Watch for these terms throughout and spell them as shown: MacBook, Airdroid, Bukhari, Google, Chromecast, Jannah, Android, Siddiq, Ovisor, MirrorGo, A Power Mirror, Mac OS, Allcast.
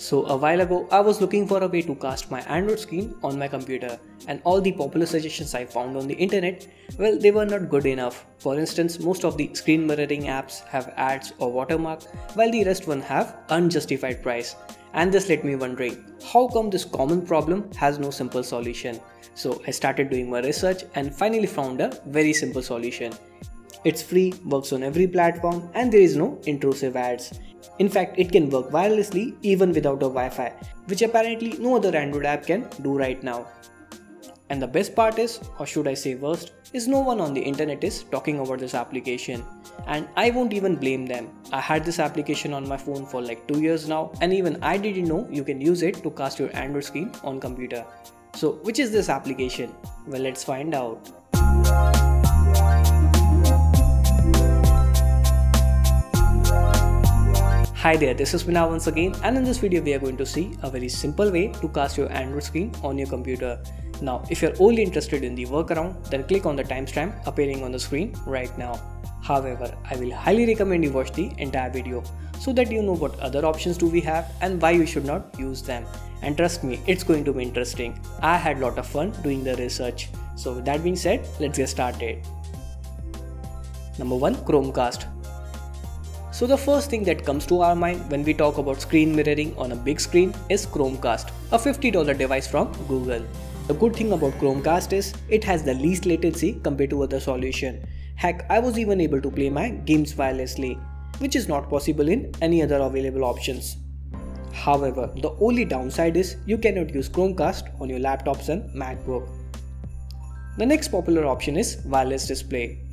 So a while ago, I was looking for a way to cast my Android screen on my computer, and all the popular suggestions I found on the internet, well, they were not good enough. For instance, most of the screen mirroring apps have ads or watermark, while the rest one have unjustified price. And this led me wondering, how come this common problem has no simple solution? So I started doing my research and finally found a very simple solution. It's free, works on every platform, and there is no intrusive ads. In fact, it can work wirelessly even without a Wi-Fi, which apparently no other Android app can do right now. And the best part is, or should I say worst, is no one on the internet is talking about this application. And I won't even blame them. I had this application on my phone for like 2 years now, and even I didn't know you can use it to cast your Android screen on computer. So which is this application? Well, let's find out. Hi there, this is Mina once again, and in this video we are going to see a very simple way to cast your Android screen on your computer. Now if you are only interested in the workaround, then click on the timestamp appearing on the screen right now. However, I will highly recommend you watch the entire video so that you know what other options do we have and why you should not use them. And trust me, it's going to be interesting. I had a lot of fun doing the research. So with that being said, let's get started. Number 1. Chromecast. So the first thing that comes to our mind when we talk about screen mirroring on a big screen is Chromecast, a $50 device from Google. The good thing about Chromecast is it has the least latency compared to other solution. Heck, I was even able to play my games wirelessly, which is not possible in any other available options. However, the only downside is you cannot use Chromecast on your laptops and MacBook. The next popular option is wireless display.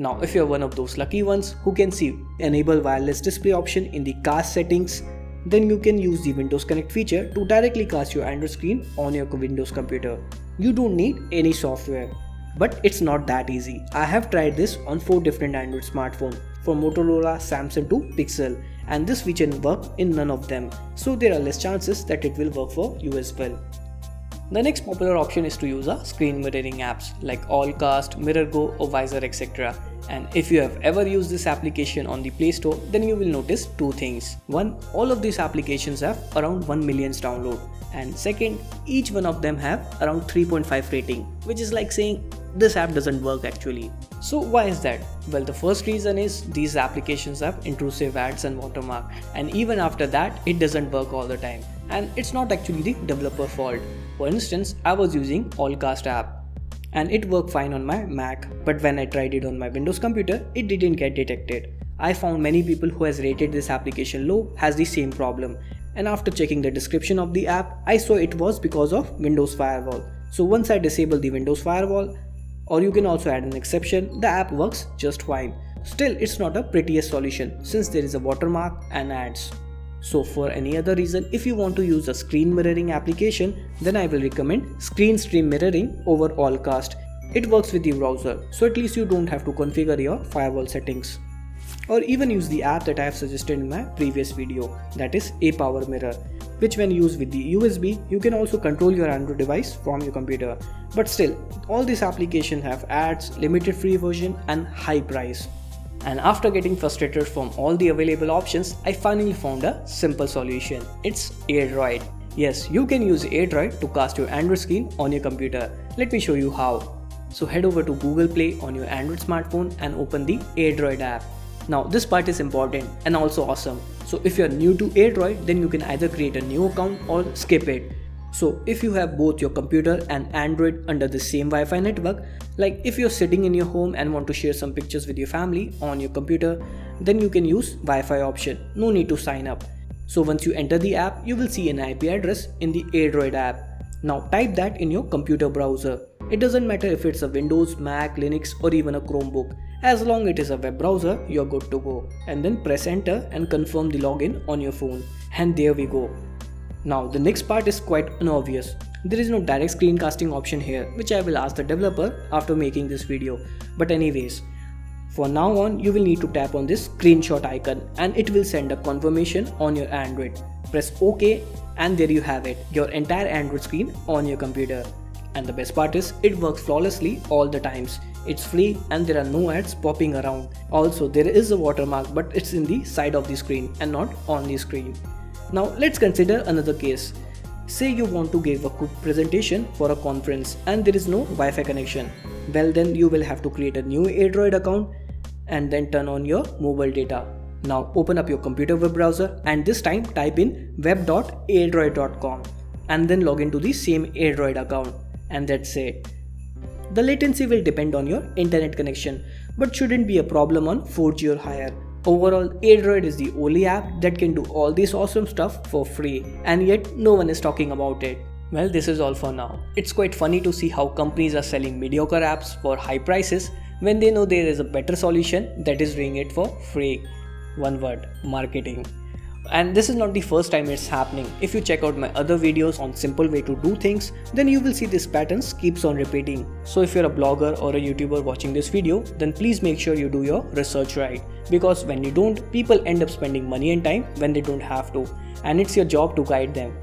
Now if you are one of those lucky ones who can see enable wireless display option in the cast settings, then you can use the Windows Connect feature to directly cast your Android screen on your Windows computer. You don't need any software. But it's not that easy. I have tried this on 4 different Android smartphones, from Motorola, Samsung to Pixel, and this feature works in none of them, so there are less chances that it will work for you as well. The next popular option is to use a screen mirroring apps like Allcast, MirrorGo, Ovisor, etc. And if you have ever used this application on the Play Store, then you will notice 2 things. 1. All of these applications have around 1 million downloads. And second, each one of them have around 3.5 rating, which is like saying this app doesn't work actually. So why is that? Well, the first reason is these applications have intrusive ads and watermark, and even after that it doesn't work all the time. And it's not actually the developer fault. For instance, I was using Allcast app and it worked fine on my Mac, but when I tried it on my Windows computer, it didn't get detected. I found many people who has rated this application low has the same problem, and after checking the description of the app, I saw it was because of Windows firewall. So once I disabled the Windows firewall, or you can also add an exception, the app works just fine. Still, it's not a prettiest solution since there is a watermark and ads. So for any other reason, if you want to use a screen mirroring application, then I will recommend screen mirroring over Allcast. It works with the browser, so at least you don't have to configure your firewall settings. Or even use the app that I have suggested in my previous video, that is A Power Mirror, which when used with the USB, you can also control your Android device from your computer. But still, all these applications have ads, limited free version and high price. And after getting frustrated from all the available options, I finally found a simple solution. It's Airdroid. Yes, you can use Airdroid to cast your Android screen on your computer. Let me show you how. So head over to Google Play on your Android smartphone and open the Airdroid app. Now this part is important and also awesome. So if you are new to Airdroid, then you can either create a new account or skip it. So if you have both your computer and Android under the same Wi-Fi network, like if you're sitting in your home and want to share some pictures with your family on your computer, then you can use Wi-Fi option, no need to sign up. So once you enter the app, you will see an IP address in the Airdroid app. Now type that in your computer browser. It doesn't matter if it's a Windows, Mac, Linux or even a Chromebook. As long as it is a web browser, you're good to go. And then press enter and confirm the login on your phone. And there we go. Now the next part is quite unobvious. There is no direct screencasting option here, which I will ask the developer after making this video. But anyways, for now on you will need to tap on this screenshot icon and it will send a confirmation on your Android. Press OK and there you have it, your entire Android screen on your computer. And the best part is it works flawlessly all the times. It's free and there are no ads popping around. Also there is a watermark, but it's in the side of the screen and not on the screen. Now let's consider another case. Say you want to give a quick presentation for a conference and there is no Wi-Fi connection. Well, then you will have to create a new Airdroid account and then turn on your mobile data. Now open up your computer web browser and this time type in web.airdroid.com and then log into the same Airdroid account, and that's it. The latency will depend on your internet connection but shouldn't be a problem on 4G or higher. Overall, Airdroid is the only app that can do all this awesome stuff for free, and yet no one is talking about it. Well, this is all for now. It's quite funny to see how companies are selling mediocre apps for high prices when they know there is a better solution that is doing it for free. One word: marketing. And this is not the first time it's happening. If you check out my other videos on simple way to do things, then you will see this pattern keeps on repeating. So if you're a blogger or a YouTuber watching this video, then please make sure you do your research right. Because when you don't, people end up spending money and time when they don't have to. And it's your job to guide them.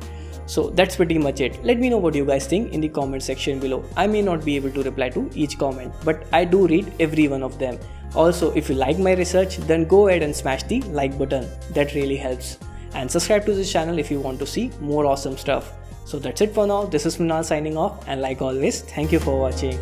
So that's pretty much it. Let me know what you guys think in the comment section below. I may not be able to reply to each comment, but I do read every one of them. Also, if you like my research, then go ahead and smash the like button. That really helps. And subscribe to this channel if you want to see more awesome stuff. So that's it for now. This is Munal signing off, and like always, thank you for watching.